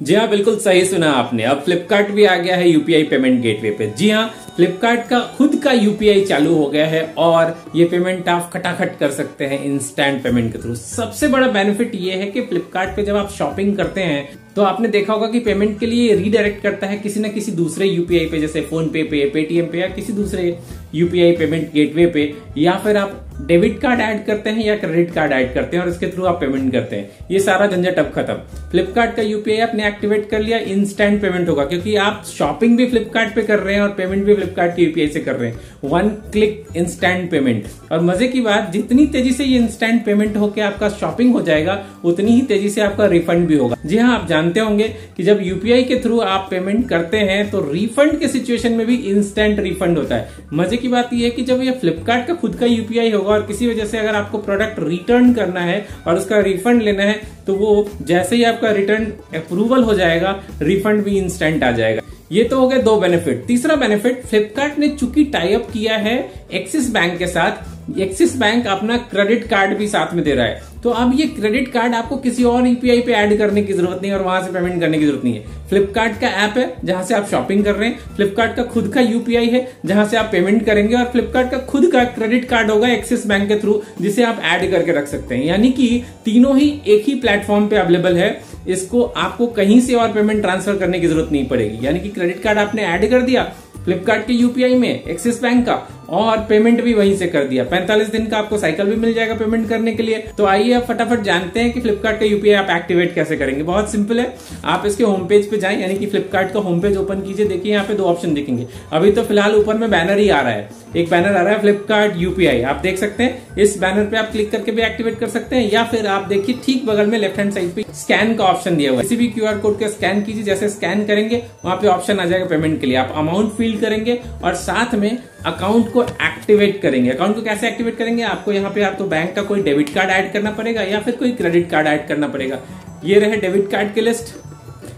जी हाँ, बिल्कुल सही सुना आपने। अब फ्लिपकार्ट भी आ गया है यूपीआई पेमेंट गेटवे पे। जी हाँ, फ्लिपकार्ट का खुद का यूपीआई चालू हो गया है और ये पेमेंट आप खटाखट कर सकते हैं इंस्टेंट पेमेंट के थ्रू। सबसे बड़ा बेनिफिट ये है कि फ्लिपकार्ट पे जब आप शॉपिंग करते हैं तो आपने देखा होगा कि पेमेंट के लिए रीडायरेक्ट करता है किसी न किसी दूसरे यूपीआई पे, जैसे फोनपे पे, पेटीएम पे या किसी दूसरे यूपीआई पेमेंट गेटवे पे, या फिर आप डेबिट कार्ड ऐड करते हैं या क्रेडिट कार्ड ऐड करते हैं और इसके थ्रू आप पेमेंट करते हैं। ये सारा झंझट अब खत्म। फ्लिपकार्ट का यूपीआई आपने एक्टिवेट कर लिया, इंस्टेंट पेमेंट होगा क्योंकि आप शॉपिंग भी फ्लिपकार्ट पे कर रहे हैं और पेमेंट भी फ्लिपकार्ट के यूपीआई से कर रहे हैं। One click instant payment. और मजे की बात, जितनी तेजी से ये इंस्टेंट पेमेंट होकर आपका शॉपिंग हो जाएगा उतनी ही तेजी से आपका रिफंड भी होगा। जी हाँ, आप जानते होंगे कि जब यूपीआई के थ्रू आप पेमेंट करते हैं तो रिफंड के सिचुएशन में भी इंस्टेंट रिफंड होता है। मजे की बात यह है कि जब ये फ्लिपकार्ट का खुद का यूपीआई होगा और किसी वजह से अगर आपको प्रोडक्ट रिटर्न करना है और उसका रिफंड लेना है तो वो जैसे ही आपका रिटर्न अप्रूवल हो जाएगा रिफंड भी इंस्टेंट आ जाएगा। ये तो हो गया दो बेनिफिट। तीसरा बेनिफिट, फ्लिपकार्ट ने चूंकि टाई अप किया है एक्सिस बैंक के साथ, एक्सिस बैंक अपना क्रेडिट कार्ड भी साथ में दे रहा है, तो अब ये क्रेडिट कार्ड आपको किसी और यूपीआई पे ऐड करने की जरूरत नहीं है और वहां से पेमेंट करने की जरूरत नहीं है। फ्लिपकार्ट का ऐप है जहां से आप शॉपिंग कर रहे हैं, फ्लिपकार्ट का खुद का यूपीआई है जहां से आप पेमेंट करेंगे और फ्लिपकार्ट का खुद का क्रेडिट कार्ड होगा एक्सिस बैंक के थ्रू जिसे आप ऐड करके रख सकते हैं। यानी कि तीनों ही एक ही प्लेटफॉर्म पे अवेलेबल है, इसको आपको कहीं से और पेमेंट ट्रांसफर करने की जरूरत नहीं पड़ेगी। यानी कि क्रेडिट कार्ड आपने ऐड कर दिया फ्लिपकार्ट के यूपीआई में एक्सिस बैंक का और पेमेंट भी वहीं से कर दिया। 45 दिन का आपको साइकिल भी मिल जाएगा पेमेंट करने के लिए। तो आइए आप फटाफट जानते हैं कि फ्लिपकार्ट का यूपीआई आप एक्टिवेट कैसे करेंगे। बहुत सिंपल है, आप इसके होम पेज पे जाएं, यानी कि फ्लिपकार्ट का होम पेज ओपन कीजिए। देखिए यहाँ पे दो ऑप्शन दिखेंगे, अभी तो फिलहाल ऊपर में बैनर ही आ रहा है, एक बैनर आ रहा है फ्लिपकार्ट यूपीआई, आप देख सकते हैं। इस बैनर पे आप क्लिक करके भी एक्टिवेट कर सकते हैं या फिर आप देखिए ठीक बगल में लेफ्ट हैंड साइड पे स्कैन का ऑप्शन दिया हुआ है, किसी भी क्यूआर कोड का स्कैन कीजिए। जैसे स्कैन करेंगे वहां पे ऑप्शन आ जाएगा पेमेंट के लिए, आप अमाउंट फिल करेंगे और साथ में अकाउंट को एक्टिवेट करेंगे। अकाउंट को कैसे एक्टिवेट करेंगे, आपको यहाँ पे आप तो बैंक का कोई डेबिट कार्ड ऐड करना पड़ेगा या फिर कोई क्रेडिट कार्ड ऐड करना पड़ेगा। ये रहे डेबिट कार्ड की लिस्ट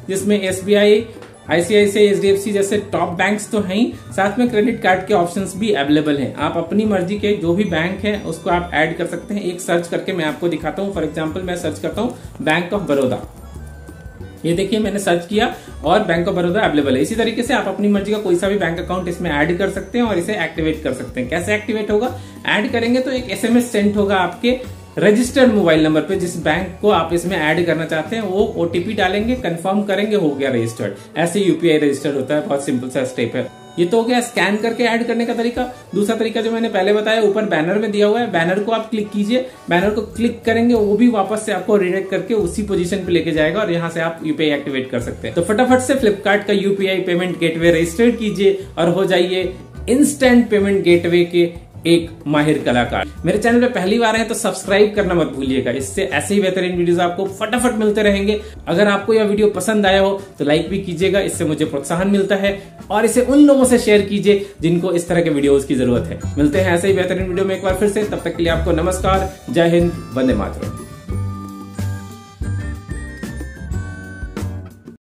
जिसमें एसबीआई, आईसीआईसीआई, एचडीएफसी जैसे टॉप बैंक्स तो हैं ही, साथ में क्रेडिट कार्ड के ऑप्शंस भी अवेलेबल हैं। आप अपनी मर्जी के जो भी बैंक है उसको आप ऐड कर सकते हैं। एक सर्च करके मैं आपको दिखाता हूँ। फॉर एग्जाम्पल मैं सर्च करता हूँ बैंक ऑफ बड़ौदा, ये देखिए मैंने सर्च किया और बैंक ऑफ बड़ौदा अवेलेबल है। इसी तरीके से आप अपनी मर्जी का कोई सा भी बैंक अकाउंट इसमें ऐड कर सकते हैं और इसे एक्टिवेट कर सकते हैं। कैसे एक्टिवेट होगा, ऐड करेंगे तो एक एसएमएस सेंड होगा आपके रजिस्टर्ड मोबाइल नंबर पे, जिस बैंक को आप इसमें ऐड करना चाहते हैं वो ओटीपी डालेंगे, कंफर्म करेंगे, हो गया रजिस्टर्ड। ऐसे यूपीआई रजिस्टर्ड होता है, बहुत सिंपल सा स्टेप है। ये तो हो गया स्कैन करके ऐड करने का तरीका। दूसरा तरीका जो मैंने पहले बताया, ऊपर बैनर में दिया हुआ है, बैनर को आप क्लिक कीजिए। बैनर को क्लिक करेंगे वो भी वापस से आपको रिडायरेक्ट करके उसी पोजीशन पे लेके जाएगा और यहाँ से आप यूपीआई एक्टिवेट कर सकते हैं। तो फटाफट से फ्लिपकार्ट का यूपीआई पेमेंट गेटवे रजिस्टर कीजिए और हो जाइए इंस्टेंट पेमेंट गेटवे के एक माहिर कलाकार। मेरे चैनल पे पहली बार है तो सब्सक्राइब करना मत भूलिएगा, इससे ऐसे ही बेहतरीन वीडियोस आपको फटाफट मिलते रहेंगे। अगर आपको यह वीडियो पसंद आया हो तो लाइक भी कीजिएगा, इससे मुझे प्रोत्साहन मिलता है, और इसे उन लोगों से शेयर कीजिए जिनको इस तरह के वीडियोस की जरूरत है। मिलते हैं ऐसे ही बेहतरीन वीडियो में एक बार फिर से, तब तक के लिए आपको नमस्कार, जय हिंद, वंदे मातरम।